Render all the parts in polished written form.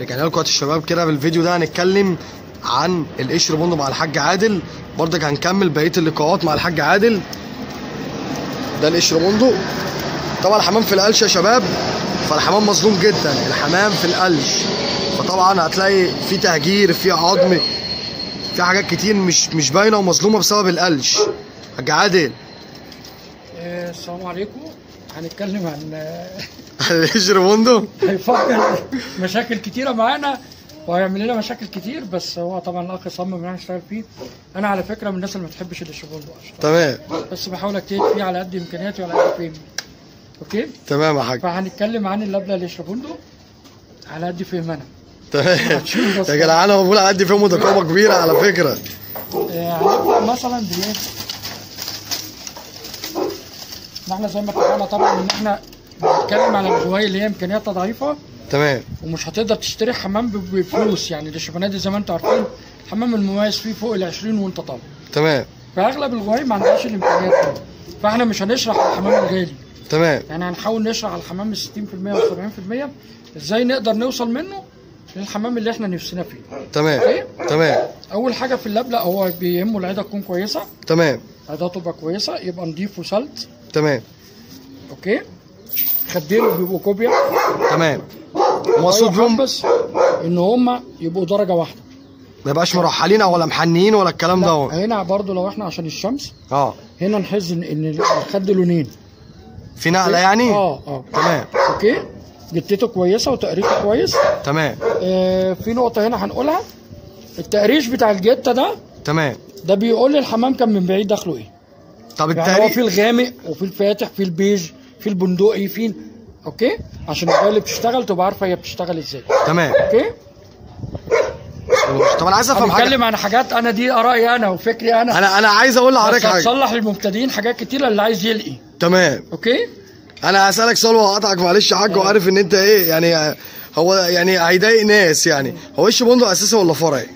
رجعنا لكم يا الشباب كده. بالفيديو ده هنتكلم عن القشر بندق مع الحاج عادل، برضك هنكمل بقيه اللقاءات مع الحاج عادل. ده القشر بندق. طبعا الحمام في القلش يا شباب، فالحمام مظلوم جدا، الحمام في القلش، فطبعا هتلاقي في تهجير، في عظم، في حاجات كتير مش باينه ومظلومه بسبب القلش. حاج عادل السلام عليكم. هنتكلم عن القشر بندق. هيفكر مشاكل كتيره معانا وهيعمل لنا مشاكل كتير، بس هو طبعا الاخ صمم ان احنا نشتغل فيه. انا على فكره من الناس اللي ما بتحبش القشر بندق اصلا، تمام، بس بحاول اجتهد فيه على قد امكانياتي وعلى قد فهمي. اوكي تمام يا حاج. فهنتكلم عن اللبله القشر بندق على قد فهم انا، تمام يا جدعان. هو بقول على قد فهمه، ده قوه كبيره على فكره. هنبدا مثلا بايه؟ ان احنا زي ما اتفقنا طبعا ان احنا بنتكلم على الجوايه اللي هي امكانياتها ضعيفه، تمام، ومش هتقدر تشتري حمام بفلوس. يعني الشبانات دي زي ما انتم عارفين الحمام المميز فيه فوق ال 20 وانت طالع، تمام، فاغلب الجوايه ما عندهاش الامكانيات دي. فاحنا مش هنشرح على الحمام الغالي، تمام، يعني هنحاول نشرح على الحمام ال 60% و 70% ازاي نقدر نوصل منه للحمام اللي احنا نفسنا فيه، تمام تمام. اول حاجه في اللبله هو بيهمه العياده تكون كويسه، تمام، عيادته تبقى كويسه، يبقى نضيف وسلت، تمام، اوكي. خدينه بيبقوا كوبيا، تمام، مقصود بيهم بس ان هم يبقوا درجه واحده، ما يبقاش مرحلين ولا محنيين ولا الكلام ده. هنا برضو لو احنا عشان الشمس هنا نحس ان الخد لونين في نقله، يعني تمام، اوكي. جتته كويسه وتقريشه كويس، تمام. في نقطه هنا هنقولها، التقريش بتاع الجته ده، تمام، ده بيقول لي الحمام كان من بعيد دخله ايه. طب يعني التقريش في الغامق وفي الفاتح، في البيج، في البندقي، في اوكي، عشان الجوايه اللي بتشتغل تبقى عارفه هي بتشتغل ازاي، تمام، اوكي. طب انا عايز افهم حاجه، بتكلم عن حاجات انا دي ارائي انا وفكري انا. انا عايز اقول لحضرتك حاجه، هتصلح للمبتدئين حاجات كتيره اللي عايز يلقي، تمام، اوكي. انا هسالك سؤال وهقطعك معلش يا حاج، وعارف ان انت ايه يعني، هو يعني هيضايق ناس. يعني هو قشر بندق اساسي ولا فرعي؟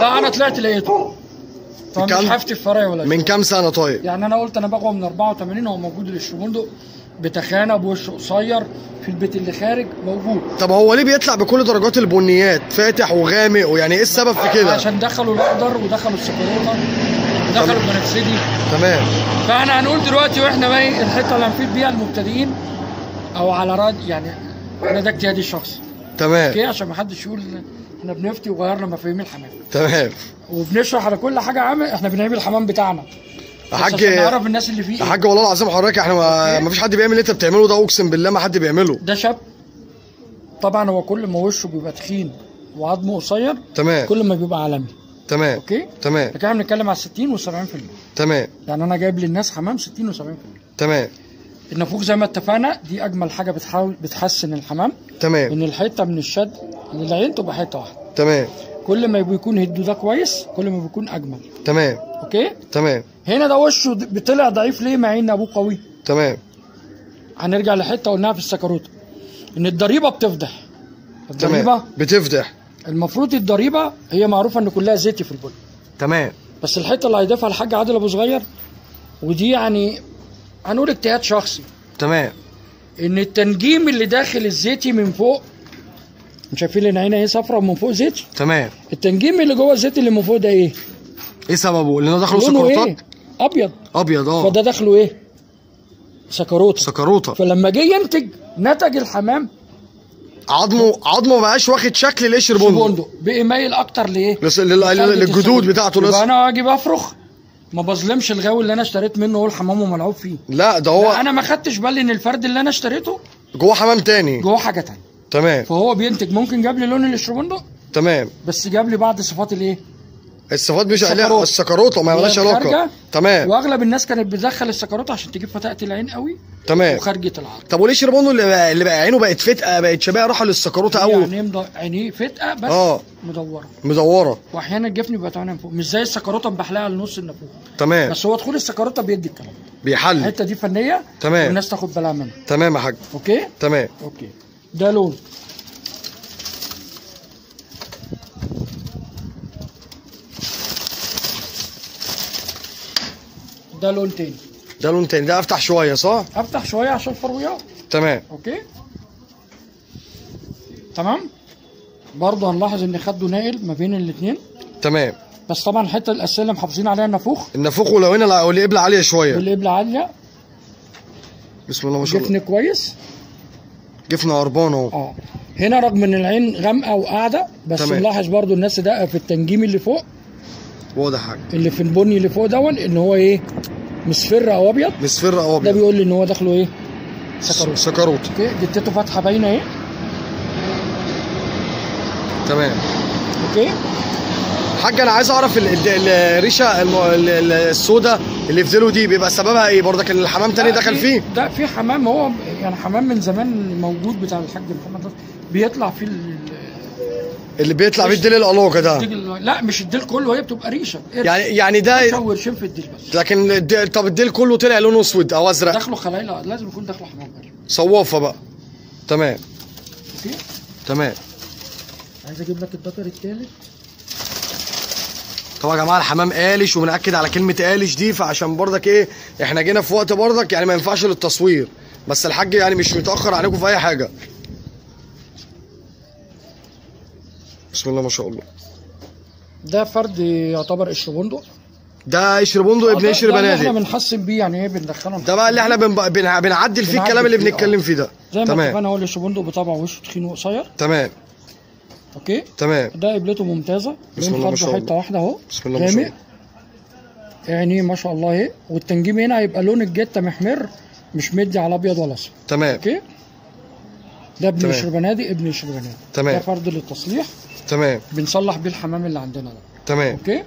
لا انا طلعت لقيته، فمش هفتي فرعي ولا من كام سنه. طيب يعني انا قلت انا بقوى من 84، هو موجود القشر بندق بتخانه بوش قصير في البيت اللي خارج موجود. طب هو ليه بيطلع بكل درجات البنيات، فاتح وغامق، ويعني ايه السبب في كده؟ عشان دخلوا الاخضر ودخلوا السكروطه ودخلوا البنفسجي، تمام. فاحنا هنقول دلوقتي واحنا باقي الحته اللي هنفيد بيها المبتدئين او على راد، يعني انا ده اجتهادي الشخصي، تمام، اوكي، عشان ما حدش يقول احنا بنفتي وغيرنا مفاهيم الحمام، تمام، وبنشرح على كل حاجه عامه احنا بنعمل الحمام بتاعنا يا حاج، نعرف الناس اللي فيه. يا حاج والله العظيم حضرتك احنا ما فيش حد بيعمل اللي انت بتعمله ده، اقسم بالله ما حد بيعمله. ده شاب طبعا، هو كل ما وشه بيبقى تخين وعظمه قصير، تمام، كل ما بيبقى عالمي، تمام، اوكي، تمام. لكن احنا بنتكلم على 60 و70%، تمام، يعني انا جايب للناس حمام 60 و70%، تمام. النافوخ زي ما اتفقنا دي اجمل حاجه بتحاول بتحسن الحمام، تمام، ان الحته من الشد ان العين تبقى حته واحده، تمام. كل ما بيكون هدو ده كويس كل ما بيكون اجمل، تمام، اوكي، تمام. هنا ده وشه طلع ضعيف ليه مع ان ابوه قوي، تمام. هنرجع لحته قلناها في السكروته ان الضريبه بتفضح، الضريبه بتفضح. المفروض الضريبه هي معروفه ان كلها زيتي في البن، تمام، بس الحته اللي هيضيفها الحاج عادل ابو صغير، ودي يعني هنقول اجتهاد شخصي، تمام، ان التنجيم اللي داخل الزيتي من فوق، شايفين ان عينه ايه صفرا ومن فوق زيتي، تمام. التنجيم اللي جوه الزيتي اللي من فوق ده ايه؟ ايه سببه؟ لانه داخله سكروتات، إيه؟ ابيض ابيض، فده داخله ايه؟ سكروته، سكروته. فلما جه ينتج نتج الحمام عظمه ما بقاش واخد شكل القشر بندق، بقي مايل اكتر لايه؟ للجدود بتاعته. يبقى انا اجي بفرخ ما بظلمش الغاوي اللي انا اشتريت منه هو الحمام ملعوب فيه، لا ده هو انا ما خدتش بالي ان الفرد اللي انا اشتريته جوه حمام تاني، جوه حاجه تانية، تمام. فهو بينتج ممكن جاب لي لون القشر بندق، تمام، بس جاب لي بعض صفات الايه؟ الصفات مش عليها السكروته، ما لهاش علاقه، تمام. واغلب الناس كانت بتدخل السكروته عشان تجيب فتقه العين قوي، تمام، وخارجه العظم. طب والقشر بندق اللي بقى عينه بقت فتقه، بقت شبيه، راحوا للسكروته قوي، يعني عينيه فتقه بس مدوره مدوره، واحيانا الجفن بيبقى تعبان فوق مش زي السكروته مبحلها على النص النافوخ، تمام، بس هو دخول السكروته بيدي الكلام، بيحل الحته دي فنيه، تمام، والناس تاخد بالها منها، تمام يا حاج، اوكي، تمام، اوكي. ده لون، ده لون تاني، ده لون تاني، ده افتح شويه صح؟ افتح شويه عشان الفرويات. تمام. اوكي. تمام. برضه هنلاحظ ان خده ناقل ما بين الاثنين. تمام. بس طبعا الحته الاساسيه اللي محافظين عليها النافوخ. النافوخ ولو هنا والقبله عاليه شويه. والقبله عاليه. بسم الله ما شاء الله. جفن كويس. جفن قربان اهو. اه. هنا رغم ان العين غامقه وقاعده بس نلاحظ برضو الناس دقه في التنجيم اللي فوق. واضح حاجه. اللي في البني اللي فوق دون ان هو ايه؟ مصفر او ابيض. مصفر او ابيض. ده بيقول لي ان هو داخله ايه؟ سكروت. سكروت. اوكي جتته فتحه باينه اهي. تمام. اوكي. حاجة انا عايز اعرف الريشه السوداء اللي في ديله دي بيبقى سببها ايه؟ برضه كان الحمام تاني دخل فيه؟ ده في حمام، هو يعني حمام من زمان موجود بتاع الحاج محمد بيطلع فيه اللي بيطلع فيه الديل القلاقه ده. لا مش الديل كله، هي بتبقى ريشه يعني ده ورشين في الديل بس. لكن طب الديل كله طلع لونه اسود او ازرق داخله خلايا، لازم يكون داخله حمام صوافه بقى. تمام. اوكي تمام. عايز اجيب لك الذكر الثالث. طبعا يا جماعه الحمام قالش، وبنأكد على كلمه قالش دي، فعشان برضك ايه احنا جينا في وقت برضك يعني ما ينفعش للتصوير، بس الحاج يعني مش متاخر عليكم في اي حاجه. بسم الله ما شاء الله. ده فرد يعتبر قشر بندق. ده قشر بندق ابن قشر بنادق. ده اللي احنا بنحسن بيه يعني ايه، بندخله ده بقى اللي احنا بنعدل فيه الكلام اللي بنتكلم فيه ده. زي ما اتفقنا هو القشر بندق بطبعه وشه تخين وقصير. تمام. اوكي تمام. ده قبلته ممتازه. بسم الله ما شاء الله. حته واحده اهو. بسم الله ما شاء الله. يعني ما شاء الله اهي. والتنجيم هنا هيبقى لون الجته محمر، مش مدي على ابيض ولا اصفر. تمام. اوكي. ده ابن قشر بنادق. ابن قشر بنادق. تمام. ده فرد للتصليح. تمام. بنصلح بيه الحمام اللي عندنا ده. تمام. اوكي.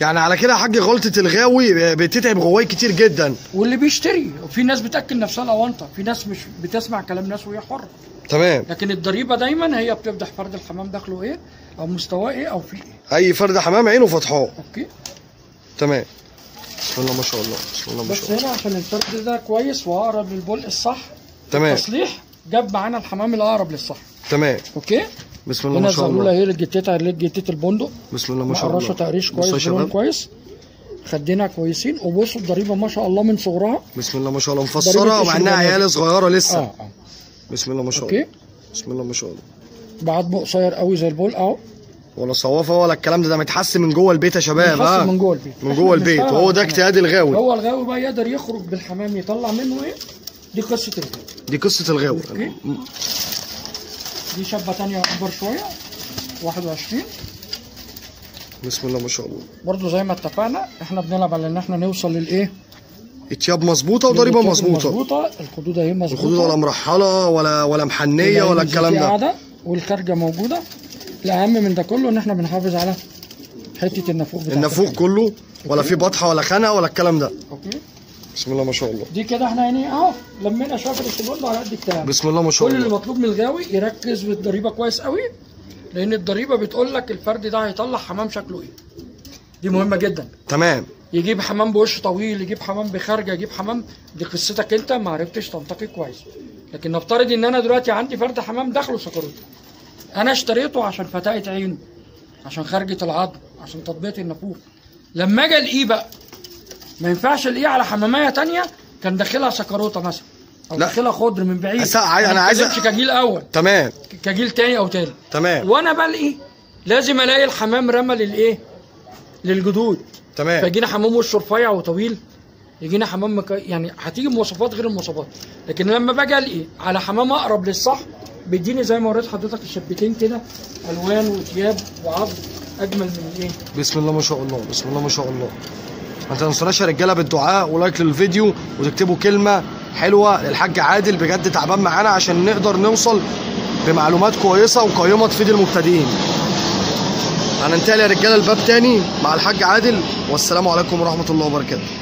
يعني على كده يا حاج غلطه الغاوي بتتعب غواي كتير جدا، واللي بيشتري في ناس بتاكل نفسها الاونطه، في ناس مش بتسمع كلام ناس وهي حره. تمام. لكن الضريبه دايما هي بتفضح فرد الحمام داخله ايه او مستواه ايه او في ايه. اي فرد حمام عينه فاتحاه. اوكي تمام. بسم الله ما شاء الله. بسم الله ما شاء الله. بس هنا عشان الفرد ده كويس واقرب للبلق الصح. تمام. التصليح جاب معانا الحمام الاقرب للصح. تمام. اوكي. بسم الله ما شاء الله. هنا زلوله هي جتتها البندق. بسم الله ما شاء الله. مقرشه تقريش كويس، لون كويس، خدينا كويسين. وبصوا الضريبه ما شاء الله من صغرها. بسم الله ما شاء الله. مفسره ومع انها عيال صغيره لسه. بسم الله ما شاء الله. بسم الله ما شاء الله. بعض قصير قوي زي البول اهو. ولا صوافه ولا الكلام ده متحسن من جوه البيت يا شباب. متحسن من جوه البيت. من جوه البيت. وهو ده اجتهاد الغاوي. هو الغاوي بقى يقدر يخرج بالحمام يطلع منه ايه؟ دي قصه الغاوي. دي قصه الغاوي. دي شابه ثانيه اكبر شويه 21. بسم الله ما شاء الله. برضه زي ما اتفقنا احنا بنلعب على ان احنا نوصل للايه؟ اتشاب مظبوطه وضريبه مظبوطه. الخدود اهي مظبوطه. الخدود ولا مرحله ولا محنيه ولا الكلام ده. والخارجه موجوده. الاهم من ده كله ان احنا بنحافظ على حته النافوخ بتاعتنا. النافوخ كله ولا في بطحه ولا خنقه ولا الكلام ده. اوكي. بسم الله ما شاء الله. دي كده احنا يعني اهو لمينا شويه الشغل على قد الكلام. بسم الله ما شاء الله. كل اللي مطلوب من الغاوي يركز بالضريبه كويس قوي، لان الضريبه بتقول لك الفرد ده هيطلع حمام شكله ايه. دي مهمه جدا. تمام. يجيب حمام بوش طويل، يجيب حمام بخارجه، يجيب حمام، دي قصتك انت ما عرفتش تنتقي كويس. لكن نفترض ان انا دلوقتي عندي فرد حمام داخله سكروت. انا اشتريته عشان فتاقه عينه، عشان خارجه العظم، عشان تطبيق النافوخ. لما اجي الاقيه بقى ما ينفعش الاقيه على حماميه ثانيه كان داخلها سكروته مثلا او داخلها خضر من بعيد. انا عايز كجيل اول. تمام. كجيل ثاني او ثالث. تمام. وانا بلاقي لازم الاقي الحمام رمى للايه؟ للجدود. تمام. فيجينا حمام وشه رفيع وطويل، يجينا حمام يعني هتيجي مواصفات غير المواصفات. لكن لما باجي الاقي على حمام اقرب للصح بيديني زي ما وريت حضرتك الشبتين كده الوان وثياب وعظم اجمل من الايه. بسم الله ما شاء الله. بسم الله ما شاء الله. ما تنسوناش يا رجاله بالدعاء ولايك للفيديو، وتكتبوا كلمه حلوه للحاج عادل، بجد تعبان معانا عشان نقدر نوصل بمعلومات كويسه وقيمه تفيد المبتدئين. هننتقل يا رجاله الباب تاني مع الحاج عادل، والسلام عليكم ورحمه الله وبركاته.